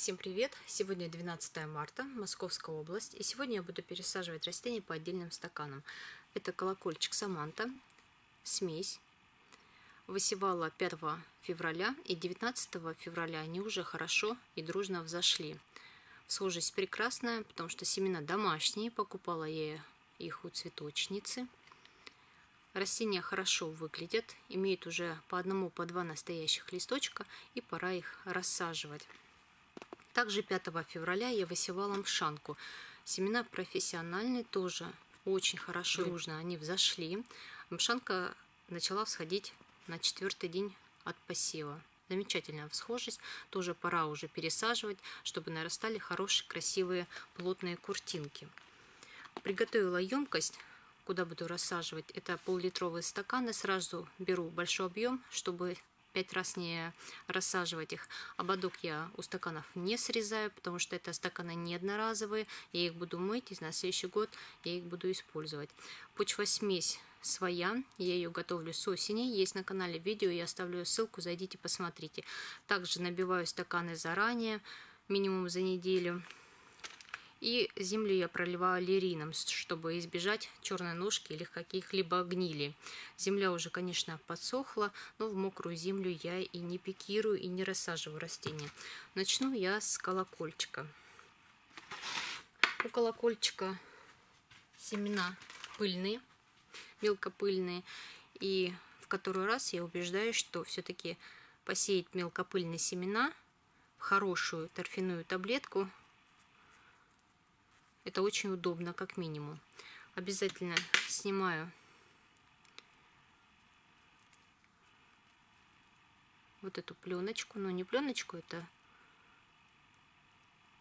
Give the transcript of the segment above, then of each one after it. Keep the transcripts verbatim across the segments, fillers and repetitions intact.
Всем привет! Сегодня двенадцатое марта, Московская область, и сегодня я буду пересаживать растения по отдельным стаканам. Это колокольчик Саманта, смесь. Высевала первого февраля, и девятнадцатого февраля они уже хорошо и дружно взошли. Схожесть прекрасная, потому что семена домашние, покупала я их у цветочницы. Растения хорошо выглядят, имеют уже по одному, по два настоящих листочка, и пора их рассаживать. Также пятого февраля я высевала мшанку. Семена профессиональные, тоже очень хорошо, дружно они взошли. Мшанка начала всходить на четвертый день от посева. Замечательная всхожесть, тоже пора уже пересаживать, чтобы нарастали хорошие, красивые, плотные куртинки. Приготовила емкость, куда буду рассаживать. Это пол-литровые стаканы, сразу беру большой объем, чтобы пять раз не рассаживать их. Ободок я у стаканов не срезаю, потому что это стаканы не одноразовые. Я их буду мыть, и на следующий год я их буду использовать. Почва смесь своя. Я ее готовлю с осени. Есть на канале видео, я оставлю ссылку, зайдите, посмотрите. Также набиваю стаканы заранее, минимум за неделю. И землю я проливаю алирином, чтобы избежать черной ножки или каких-либо гнилей. Земля уже, конечно, подсохла, но в мокрую землю я и не пикирую, и не рассаживаю растения. Начну я с колокольчика. У колокольчика семена пыльные, мелкопыльные. И в который раз я убеждаюсь, что все-таки посеять мелкопыльные семена в хорошую торфяную таблетку – это очень удобно, как минимум. Обязательно снимаю вот эту пленочку. Но не пленочку, это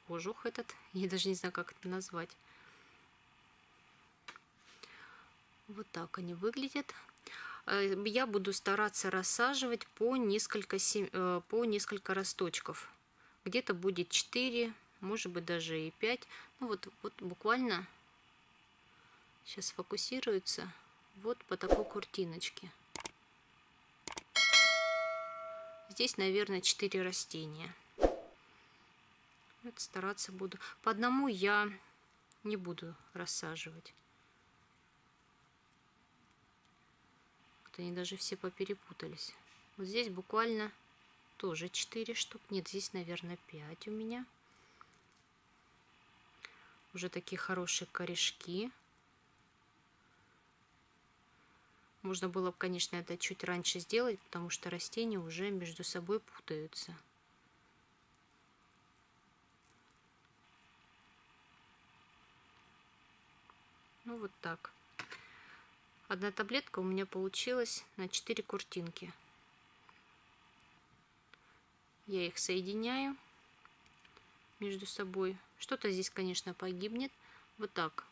кожух этот. Я даже не знаю, как это назвать. Вот так они выглядят. Я буду стараться рассаживать по несколько, сем... по несколько росточков. Где-то будет четыре. Может быть, даже и пять. Ну вот, вот буквально сейчас фокусируется вот по такой куртиночке. Здесь, наверное, четыре растения. Вот стараться буду. По одному я не буду рассаживать. Вот они даже все поперепутались. Вот здесь буквально тоже четыре штук. Нет, здесь, наверное, пять у меня. Уже такие хорошие корешки. Можно было бы, конечно, это чуть раньше сделать, потому что растения уже между собой путаются. Ну вот так. Одна таблетка у меня получилась на четыре куртинки. Я их соединяю между собой. Что-то здесь, конечно, погибнет. Вот так.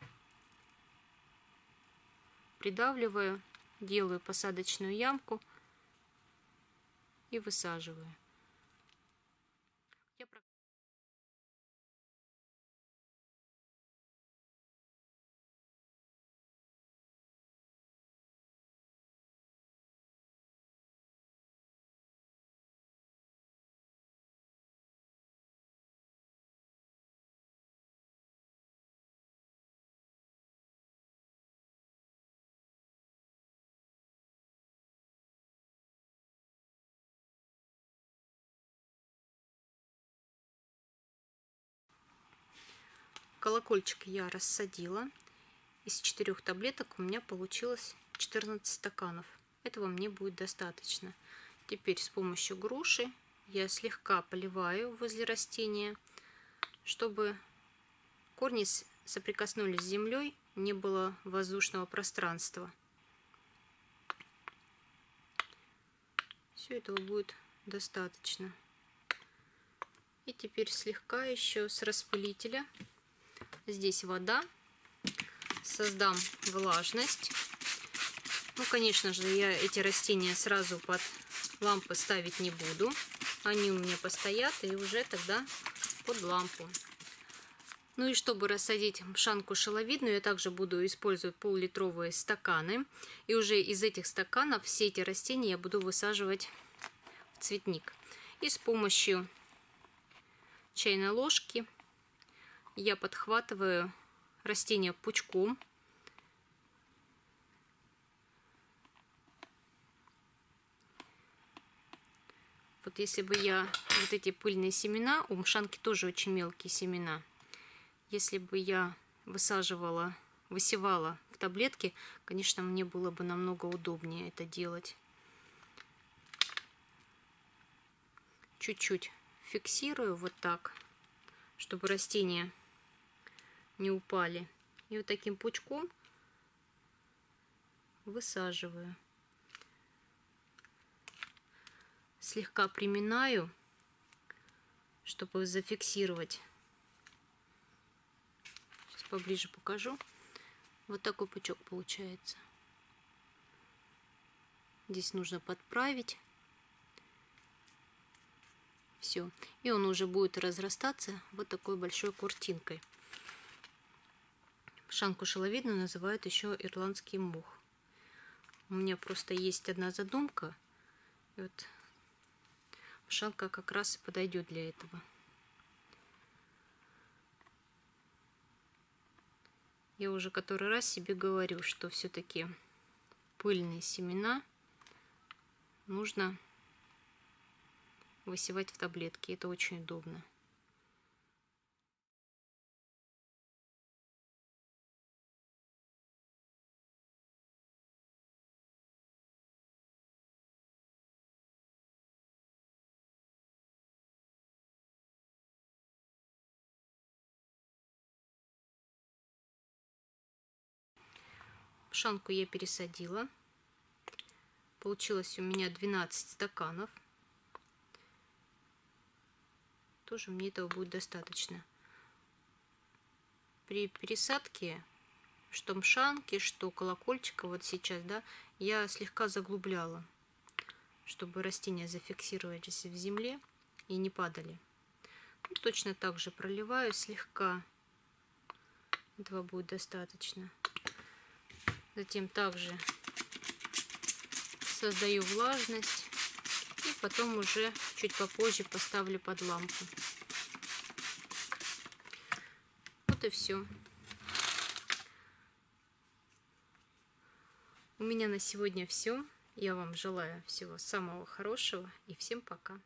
Придавливаю, делаю посадочную ямку и высаживаю. Колокольчик я рассадила. Из четырех таблеток у меня получилось четырнадцать стаканов. Этого мне будет достаточно. Теперь с помощью груши я слегка поливаю возле растения, чтобы корни соприкоснулись с землей, не было воздушного пространства. Все этого будет достаточно. И теперь слегка еще с распылителя. Здесь вода. Создам влажность. Ну, конечно же, я эти растения сразу под лампы ставить не буду. Они у меня постоят и уже тогда под лампу. Ну и чтобы рассадить мшанку шиловидную, я также буду использовать пол-литровые стаканы. И уже из этих стаканов все эти растения я буду высаживать в цветник. И с помощью чайной ложки я подхватываю растение пучком. Вот если бы я вот эти пыльные семена, у мшанки тоже очень мелкие семена, если бы я высаживала, высевала в таблетке, конечно, мне было бы намного удобнее это делать. Чуть-чуть фиксирую вот так, чтобы растения не упали. И вот таким пучком высаживаю. Слегка приминаю, чтобы зафиксировать. Сейчас поближе покажу. Вот такой пучок получается. Здесь нужно подправить. Все. И он уже будет разрастаться вот такой большой куртинкой. Мшанку шиловидную называют еще ирландский мох. У меня просто есть одна задумка. И вот мшанка как раз и подойдет для этого. Я уже который раз себе говорю, что все-таки пыльные семена нужно высевать в таблетке. Это очень удобно. Мшанку я пересадила. Получилось у меня двенадцать стаканов. Тоже мне этого будет достаточно. При пересадке, что мшанки, что колокольчика, вот сейчас, да, я слегка заглубляла, чтобы растения зафиксировались в земле и не падали. Ну, точно так же проливаю слегка. Этого будет достаточно. Затем также создаю влажность. И потом уже чуть попозже поставлю под лампу. Вот и все. У меня на сегодня все. Я вам желаю всего самого хорошего и всем пока.